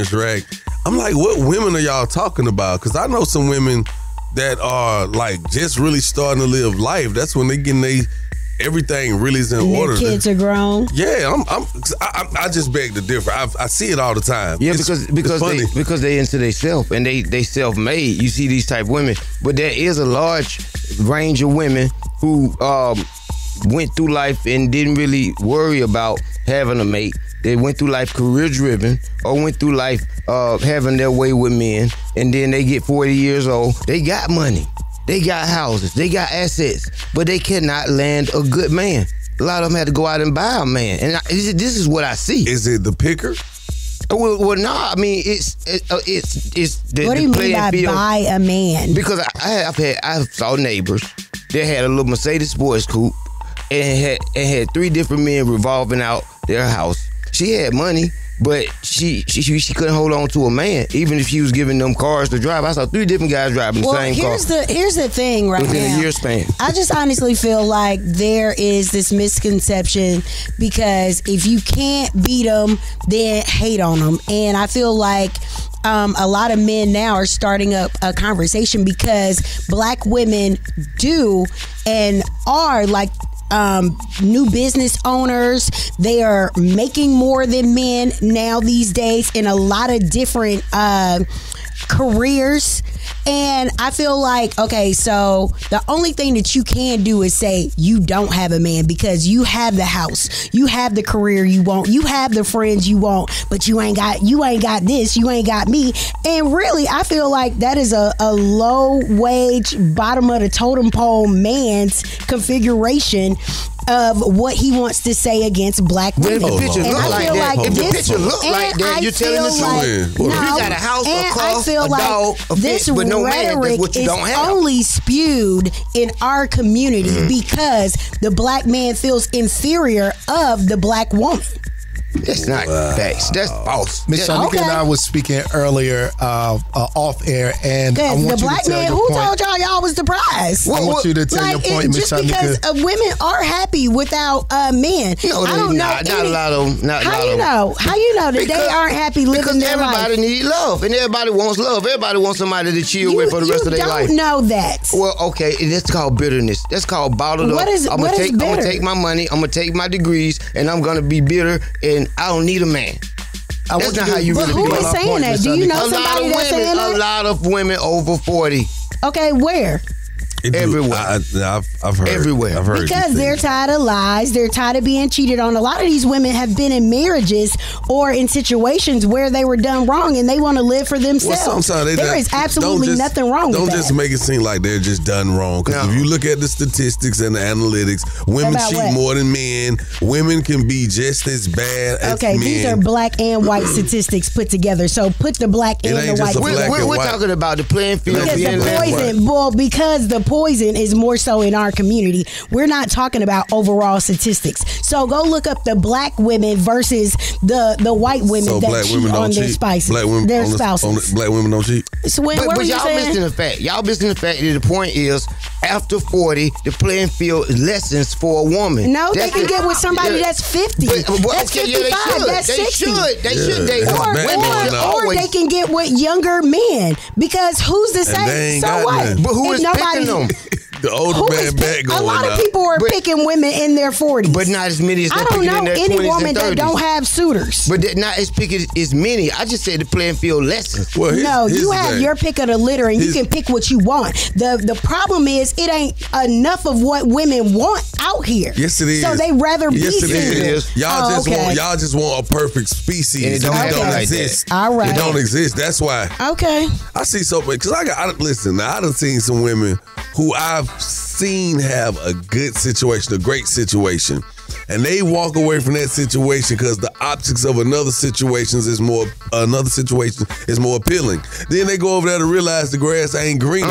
experience drag, I'm like, what women are y'all talking about? Because I know some women that are like just really starting to live life. That's when they getting they everything really is in and order. Kids are grown. Yeah, I just beg to differ. I see it all the time. Yeah, because they into themselves and they self made. You see these type of women, but there is a large range of women who went through life and didn't really worry about having a mate. They went through life career driven, or went through life having their way with men, and then they get 40 years old. They got money, they got houses, they got assets, but they cannot land a good man. A lot of them had to go out and buy a man, and this is what I see. Is it the picker? Well, no. I mean, it's the what do you mean by buy a man? Because I saw neighbors that had a little Mercedes sports coupe and had three different men revolving out their house. She had money, but she couldn't hold on to a man, even if she was giving them cars to drive. I saw three different guys driving the same car. Here's the thing right now. Within a year span. I just honestly feel like there is this misconception because if you can't beat them, then hate on them. And I feel like a lot of men now are starting up a conversation because black women do and are like new business owners. They are making more than men now these days in a lot of different careers. And I feel like, okay, so the only thing that you can do is say you don't have a man because you have the house, you have the career you want, you have the friends you want, but you ain't got this, you ain't got me. And really, I feel like that is a low wage, bottom of the totem pole man's configuration of what he wants to say against black women. If the picture look like that, you're telling the truth. Like, no, you got a house, a car, a dog, a fish, but no man. That's what you don't have. This rhetoric is only spewed in our community because the black man feels inferior of the black woman. That's not facts. That's false. Miss Shanika and I was speaking earlier off air, and I want the black you to tell man who point. Told y'all was the prize. I want you to tell your point, Miss Shanika. Just because women are happy without men, no, I don't know. Not a lot of them. How you know? How you know that they aren't happy living their life? Because everybody needs love, and everybody wants love. Everybody wants somebody to chill with for the rest of their life. You don't know that. Well, okay, that's called bitterness. That's called bottled up. I'm gonna take my money. I'm gonna take my degrees, and I'm gonna be bitter and I don't need a man. That's not how you really feel. Who is saying that? Do you know somebody that's saying that? A lot of women over 40. Okay, where? Everywhere. I've heard. Everywhere. I've heard. Because they're tired of lies. They're tired of being cheated on. A lot of these women have been in marriages or in situations where they were done wrong and they want to live for themselves. Well, sometimes there is absolutely nothing wrong with that. Don't just make it seem like they're just done wrong. Because if you look at the statistics and the analytics, women cheat more than men. Women can be just as bad as men. Okay, these are black and white statistics put together. So put the black and the white. We're talking about the playing field. Because the poison is more so in our community. We're not talking about overall statistics. So go look up the black women versus the white women that cheat on their spouses. Their spouses. Black women don't cheat. But y'all missing the fact. Y'all missing the fact that the point is after 40, the playing field lessens for a woman. No, they can get with somebody that's 50. That's 55. That's 60. Or they can get with younger men because who's the same? So what? But who is picking them? The older man back going up. A lot of people are picking women in their 40s. But not as many as they're picking in their 20s and 30s. I don't know any woman that don't have suitors. But not as pick as many. I just said the playing field lessons. Well, no, you have your pick of the litter and you can pick what you want. The problem is it ain't enough of what women want out here. Yes, it is. So they rather be single. Y'all just want a perfect species. And it don't exist. All right. It don't exist. That's why. Okay. I see something. Because I done seen some women who I've seen have a good situation, a great situation. And they walk away from that situation because the optics of another situation is more appealing. Then they go over there to realize the grass ain't greener.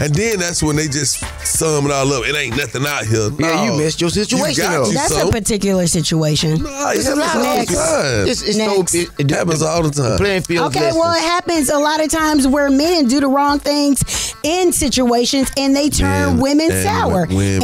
And then that's when they just sum it all up. It ain't nothing out here. No, yeah, you missed your situation. That's a particular situation. No, it happens all the time. It happens all the time. Playing field lessons. Well, it happens a lot of times where men do the wrong things in situations and they turn women sour. And a lot of women.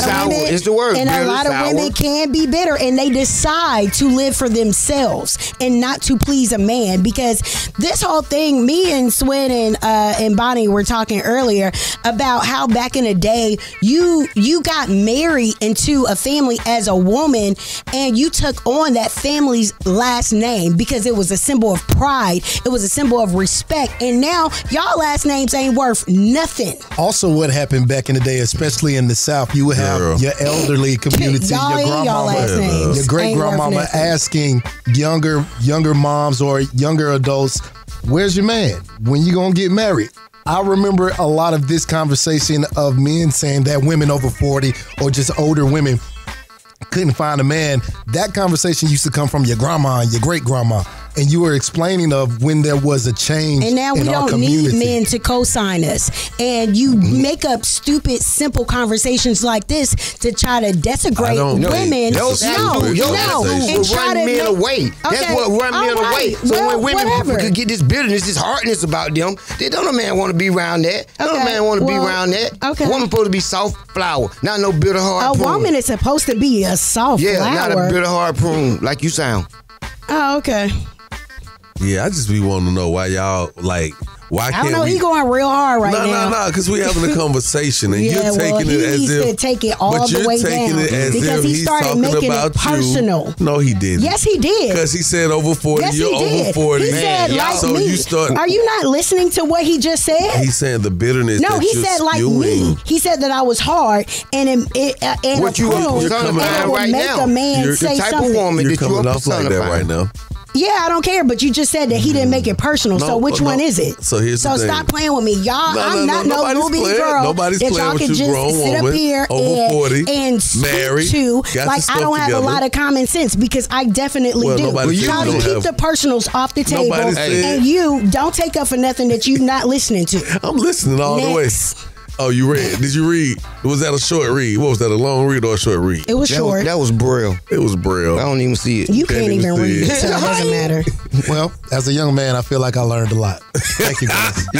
Sour is the word. And a lot of women can be bitter and they decide to live for themselves and not to please a man. Because this whole thing, me and Swin and Bonnie were talking earlier about how back in the day you got married into a family as a woman and you took on that family's last name because it was a symbol of pride. It was a symbol of respect. And now y'all last names ain't worth nothing. Also, what happened back in the day, especially in the South, you would have your elderly community, your great-grandmama asking younger moms or younger adults, where's your man? When you gonna get married? I remember a lot of this conversation of men saying that women over 40 or just older women couldn't find a man. That conversation used to come from your grandma and your great-grandma. And you were explaining of when there was a change in our community. And now we don't need men to co-sign us. And you make up stupid, simple conversations like this to try to desecrate women. No. And try to run men away. That's what run men away. So when women could get this bitterness, this hardness about them, they don't a man want to be around that. Don't a man want to be around that. Okay. A woman supposed to be soft flower, not no bitter hard prune. A woman is supposed to be a soft flower. Yeah, not a bitter hard prune like you sound. Oh, okay. Yeah, I just be wanting to know why y'all, like, why can't we... I don't know, he going real hard right now. No, because we having a conversation, and you're taking it as if... he needs to take it all the way down. Because he started making it personal. No, he didn't. Yes, he did. Because he said over 40, you're over 40. He said, like me. Are you not listening to what he just said? He's saying the bitterness that you're spewing. No, he said, like me. He said that I was hard, and it would make a man say something. You're the type of woman that you're up like that right now. Yeah, I don't care, but you just said that he didn't make it personal. No, so which one is it? So here's the thing. Stop playing with me, y'all. I'm not no movie girl. Nobody's that y'all can just sit up here and married to. Like I don't have a lot of common sense because I definitely do. Y'all can keep the personals off the table, and you don't take up for nothing that you're not listening to. I'm listening all the way. Oh, you read? Did you read? Was that a short read? What was that? A long read or a short read? It was short. That was Braille. It was Braille. I don't even see it. You can't even read, so it doesn't matter. Well, as a young man, I feel like I learned a lot. Thank you, guys.